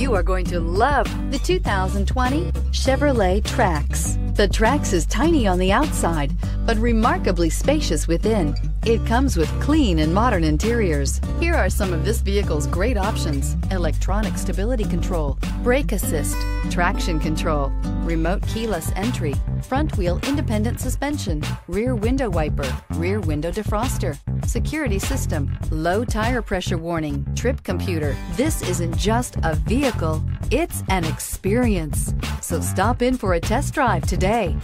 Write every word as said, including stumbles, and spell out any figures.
You are going to love the two thousand twenty Chevrolet Trax. The Trax is tiny on the outside, but remarkably spacious within. It comes with clean and modern interiors. Here are some of this vehicle's great options: electronic stability control, brake assist, traction control, remote keyless entry, front wheel independent suspension, rear window wiper, rear window defroster, security system, low tire pressure warning, trip computer. This isn't just a vehicle, it's an experience. So stop in for a test drive today.